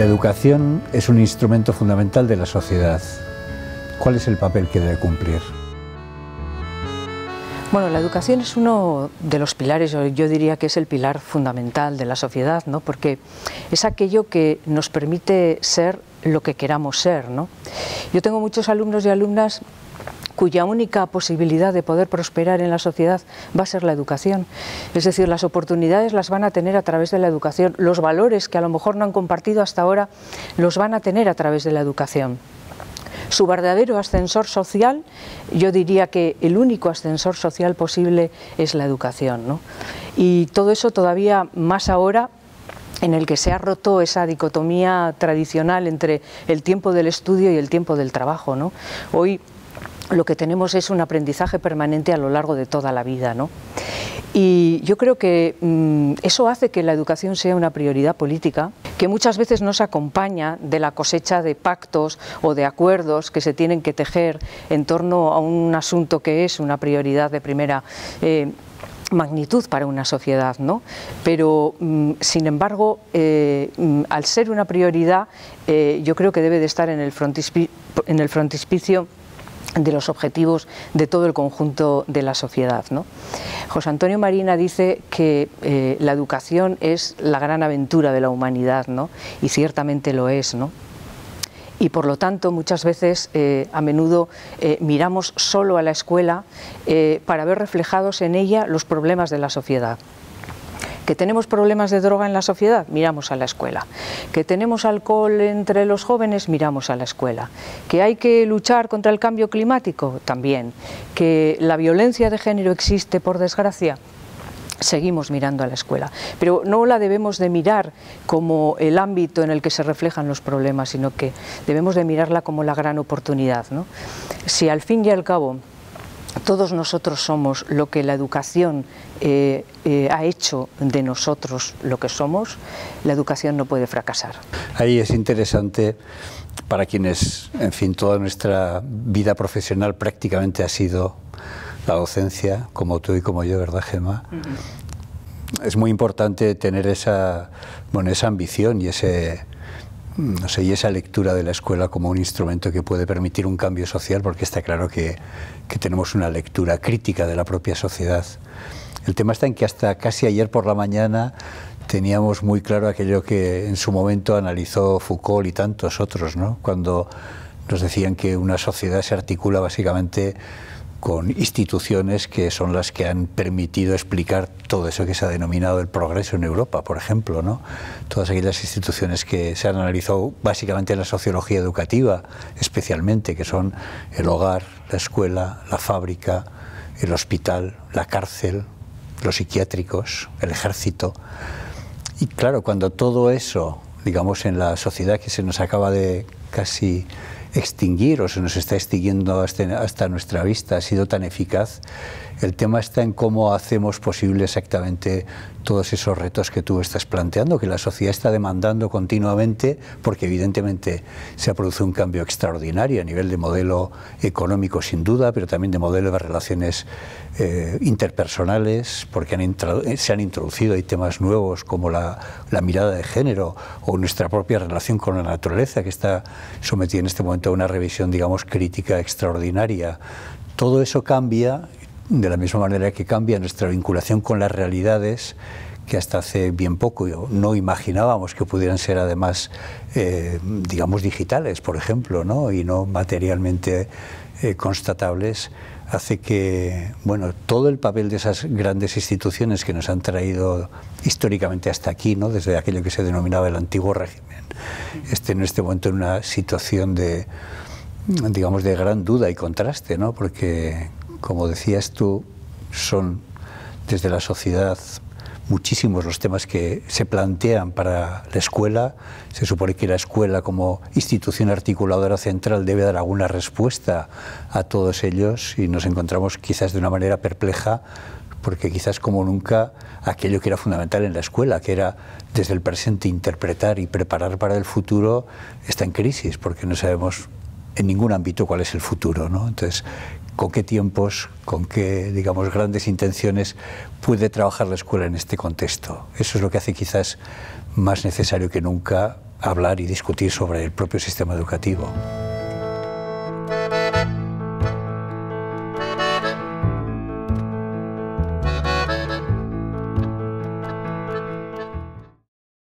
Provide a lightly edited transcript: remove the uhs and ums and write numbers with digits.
La educación es un instrumento fundamental de la sociedad. ¿Cuál es el papel que debe cumplir? Bueno, la educación es uno de los pilares, yo diría que es el pilar fundamental de la sociedad, ¿no? Porque es aquello que nos permite ser lo que queramos ser, ¿no? Yo tengo muchos alumnos y alumnas cuya única posibilidad de poder prosperar en la sociedad va a ser la educación. Es decir, las oportunidades las van a tener a través de la educación, los valores que a lo mejor no han compartido hasta ahora los van a tener a través de la educación. Su verdadero ascensor social, yo diría que el único ascensor social posible es la educación, ¿no? Y todo eso todavía más ahora, en el que se ha roto esa dicotomía tradicional entre el tiempo del estudio y el tiempo del trabajo, ¿no? Hoy lo que tenemos es un aprendizaje permanente a lo largo de toda la vida, ¿no? Y yo creo que eso hace que la educación sea una prioridad política, que muchas veces no se acompaña de la cosecha de pactos o de acuerdos que se tienen que tejer en torno a un asunto que es una prioridad de primera magnitud para una sociedad, ¿no? Pero, sin embargo, al ser una prioridad, yo creo que debe de estar en el frontispicio de los objetivos de todo el conjunto de la sociedad, ¿no? José Antonio Marina dice que la educación es la gran aventura de la humanidad, ¿no? Y ciertamente lo es, ¿no? Y por lo tanto muchas veces a menudo miramos solo a la escuela para ver reflejados en ella los problemas de la sociedad. Que tenemos problemas de droga en la sociedad, miramos a la escuela. Que tenemos alcohol entre los jóvenes, miramos a la escuela. Que hay que luchar contra el cambio climático, también. Que la violencia de género existe, por desgracia, seguimos mirando a la escuela. Pero no la debemos de mirar como el ámbito en el que se reflejan los problemas, sino que debemos de mirarla como la gran oportunidad, ¿no? Si al fin y al cabo todos nosotros somos lo que la educación ha hecho de nosotros lo que somos, la educación no puede fracasar. Ahí es interesante para quienes, en fin, toda nuestra vida profesional prácticamente ha sido la docencia, como tú y como yo, ¿verdad, Gemma? Uh-huh. Es muy importante tener esa, bueno, esa ambición y ese, no sé, y esa lectura de la escuela como un instrumento que puede permitir un cambio social, porque está claro que tenemos una lectura crítica de la propia sociedad. El tema está en que hasta casi ayer por la mañana teníamos muy claro aquello que en su momento analizó Foucault y tantos otros, ¿no? Cuando nos decían que una sociedad se articula básicamente con instituciones que son las que han permitido explicar todo eso que se ha denominado el progreso en Europa, por ejemplo, ¿no? Todas aquellas instituciones que se han analizado básicamente en la sociología educativa, especialmente, que son el hogar, la escuela, la fábrica, el hospital, la cárcel, los psiquiátricos, el ejército. Y claro, cuando todo eso, digamos, en la sociedad que se nos acaba de casi extinguir o se nos está extinguiendo hasta nuestra vista, ha sido tan eficaz. El tema está en cómo hacemos posible exactamente todos esos retos que tú estás planteando, que la sociedad está demandando continuamente, porque evidentemente se ha producido un cambio extraordinario a nivel de modelo económico, sin duda, pero también de modelo de relaciones interpersonales, porque se han introducido hay temas nuevos como la mirada de género o nuestra propia relación con la naturaleza, que está sometida en este momento a una revisión, digamos, crítica extraordinaria. Todo eso cambia, de la misma manera que cambia nuestra vinculación con las realidades que hasta hace bien poco no imaginábamos que pudieran ser, además, digamos, digitales, por ejemplo, ¿no? Y no materialmente constatables, hace que, bueno, todo el papel de esas grandes instituciones que nos han traído históricamente hasta aquí, ¿no? Desde aquello que se denominaba el antiguo régimen, esté en este momento en una situación de, digamos, de gran duda y contraste, ¿no? Porque, como decías tú, son desde la sociedad muchísimos los temas que se plantean para la escuela. Se supone que la escuela como institución articuladora central debe dar alguna respuesta a todos ellos y nos encontramos quizás de una manera perpleja, porque quizás como nunca aquello que era fundamental en la escuela, que era desde el presente interpretar y preparar para el futuro, está en crisis porque no sabemos en ningún ámbito cuál es el futuro, ¿no? Entonces, con qué tiempos, con qué, digamos, grandes intenciones puede trabajar la escuela en este contexto. Eso es lo que hace quizás más necesario que nunca hablar y discutir sobre el propio sistema educativo.